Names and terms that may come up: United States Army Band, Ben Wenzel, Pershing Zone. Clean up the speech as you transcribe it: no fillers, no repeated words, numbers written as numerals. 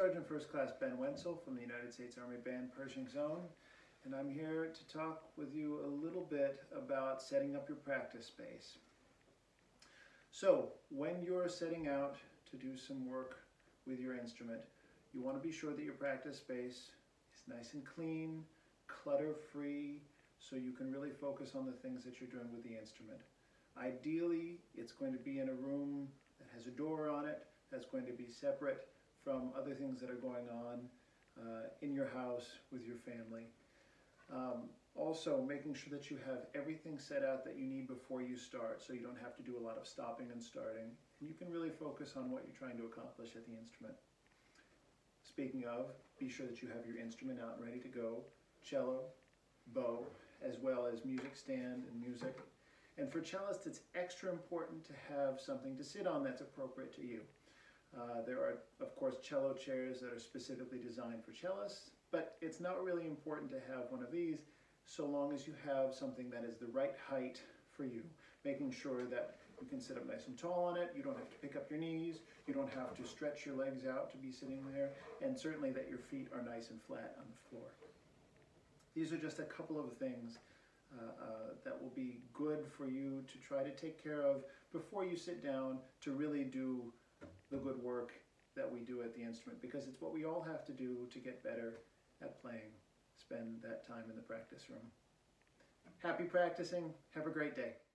Sergeant First Class Ben Wenzel from the United States Army Band, Pershing Zone, and I'm here to talk with you a little bit about setting up your practice space. So, when you're setting out to do some work with your instrument, you want to be sure that your practice space is nice and clean, clutter-free, so you can really focus on the things that you're doing with the instrument. Ideally, it's going to be in a room that has a door on it, that's going to be separate from other things that are going on in your house with your family. Also, making sure that you have everything set out that you need before you start, so you don't have to do a lot of stopping and starting, and you can really focus on what you're trying to accomplish at the instrument. Speaking of, be sure that you have your instrument out and ready to go, cello, bow, as well as music stand and music. And for cellists, it's extra important to have something to sit on that's appropriate to you. There are, of course, cello chairs that are specifically designed for cellists, but it's not really important to have one of these so long as you have something that is the right height for you, making sure that you can sit up nice and tall on it, you don't have to pick up your knees, you don't have to stretch your legs out to be sitting there, and certainly that your feet are nice and flat on the floor. These are just a couple of things that will be good for you to try to take care of before you sit down to really do the good work that we do at the instrument, because it's what we all have to do to get better at playing. Spend that time in the practice room. Happy practicing. Have a great day.